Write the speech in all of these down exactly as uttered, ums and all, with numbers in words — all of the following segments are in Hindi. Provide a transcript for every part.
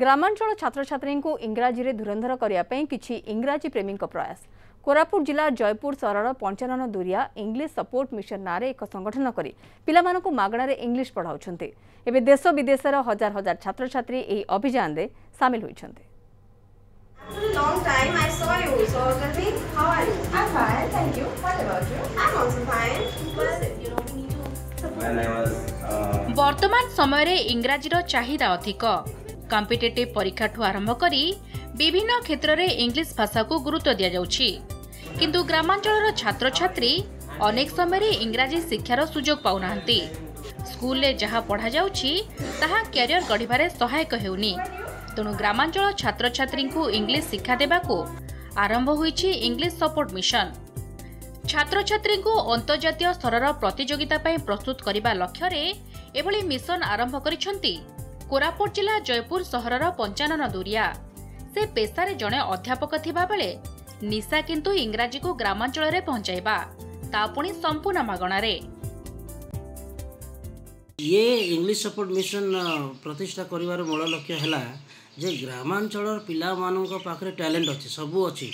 ग्रामांचल छात्र छात्री को इंग्राजी धुरंधर करने किछि इंग्राजी प्रेमी प्रयास। कोरापुट जिला जयपुर सहर पंचानन दुरिया इंग्लिश सपोर्ट मिशन नारे एक संगठन करी पिलामानकु मागणारे इंग्लिश पढ़ाउछन्ते। एबे देश विदेशर हजार हजार छात्र छात्री एही अभियान रे शामिल होइछन्ते। After a long time I saw you, so tell me how are you? I'm fine, thank you. What about you? I'm also fine. But you know we need to support. uh... वर्तमान समय रे इंग्राजी रो चाहिदा अधिक। कॉम्पिटिटिव परीक्षा ठू आरंभ करी विभिन्न क्षेत्र रे इंग्लिश भाषा को गुरुत्व दिया जाउछि, किंतु ग्रामांचल छात्र छात्री अनेक समय इंग्राजी शिक्षार सुजोग पाऊना। स्कूल में जहाँ पढ़ा जाउछि ताहा करियर गढ़िबारे सहायक हेउनी। तेणु ग्रामांचल छात्र छात्री को इंग्लिश शिक्षा देवाको आरंभ होइछि इंग्लिश सपोर्ट मिशन। छात्र छात्री को अंतर्जातीय स्तर प्रतियोगिता पई प्रस्तुत करने लक्ष्य रे एभली मिशन आरंभ करिछन्ति कोरापुट जिला जयपुर सहरर पंचानन दुरिया। से पेशारे जड़े अध्यापक थिबा बेले निशा किंतु इंग्राजी को ग्रामांचल रे पहुंचाइबा ता पुणी संपूर्ण मागणा रे। ये इंग्लिश सपोर्ट मिशन प्रतिष्ठा करिवार मूल लक्ष्य हैला जे ग्रामांचल पिला माननका पाखरे टैलेंट अछि, सब अछि,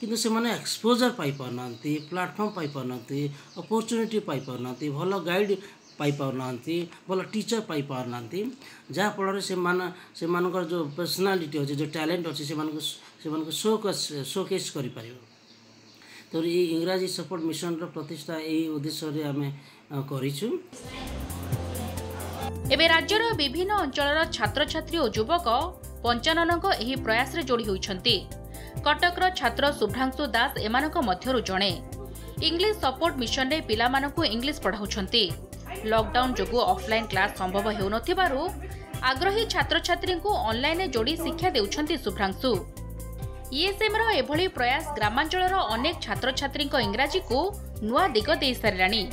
किंतु से माने एक्सपोजर पाई पारनंती, प्लेटफॉर्म पाई पारनंती, अपॉर्चुनिटी पाई पारनंती, भलो गाइड पाई पारनंती, भलो टीचर पाई पारनंती, जहाँ फल से मान से मानकर जो पर्सनालिटी अछि, जो टैलेंट अछि, से मानको से मानको शो शोकेस करि पारियो। तो ये इंग्राजी सपोर्ट मिशन रो प्रतिष्ठा एही उद्देश्य रे हमें करिछु। एबे राज्य रो विभिन्न अंचल छात्र छात्री और युवक पंचानन को एही प्रयास रे जोड़ी होइछन्ती। कटक रो छात्र शुभ्रांशु दास एमानक मध्यरु जणे। इंग्लिश सपोर्ट मिशन रे पिला मानकु इंग्लिश पढाउछन्ती। लॉकडाउन जोगु ऑफलाइन क्लास संभव हेउ नथिबारु आग्रही छात्र छात्री को ऑनलाइन जोड़ी शिक्षा देउछन्ती शुभ्रांशु। ये सेमरो एभली प्रयास ग्रामांचल अनेक छात्र छात्री इंग्राजी को नुआ दिग दे साराणी।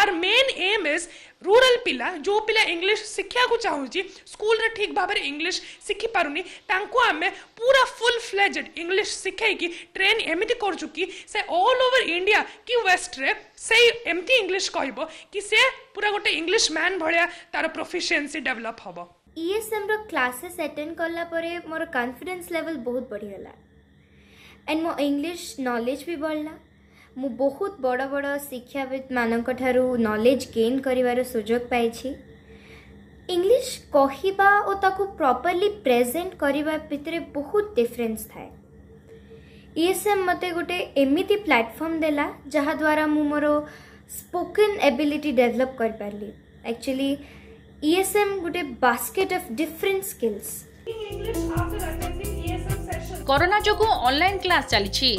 आर मेन एम इज रूरल पिला जो पिला इंग्लिश शिक्षा को चाहूँगी स्कूल रे ठीक भाव इंग्लिश शिखी पारुनी तांको आमे पूरा फुल फ्लेजेड इंग्लिश शिखे की ट्रेन एमती कर चुकी से ऑल ओवर इंडिया कि वेस्ट रे से एमती इंग्लिश कहबो कि से पूरा गोटे इंग्लिश मैन भलिया तार प्रोफिशिएंसी डेवलप होबो। ईएसएम रो क्लासेस अटेंड करला परे मोर कॉन्फिडेंस लेवल बहुत बढ़ियाला एंड मो इंग्लिश नॉलेज भी बढ़ला। मु बहुत बड़ बड़ शिक्षाविद मानक नॉलेज गेन करिवार सुजोग पाइछि। इंग्लिश कहिबा ओ ताकू प्रॉपर्ली प्रेजेंट करिवा भितरे बहुत डिफरेंस थाए। ईएसएम मते गोटे एमिति प्लेटफॉर्म देला जहा द्वारा मु मोर स्पोकन एबिलिटी डेवलप कर पारली। एक्चुअली ईएसएम गोटे basket of different skills. Corona जोगु ऑनलाइन क्लास चली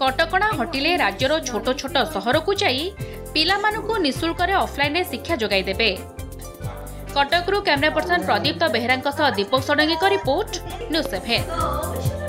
कटकणा हटिले राज्यर छोट छोट सहर को जाई पिलामानकु निशुल्क ऑफलाइन शिक्षा जोगाई देबे। कटकरू कैमरा पर्सन प्रदीप बेहरा सह दीपक सडंगी का रिपोर्ट न्यूज़ सेवन।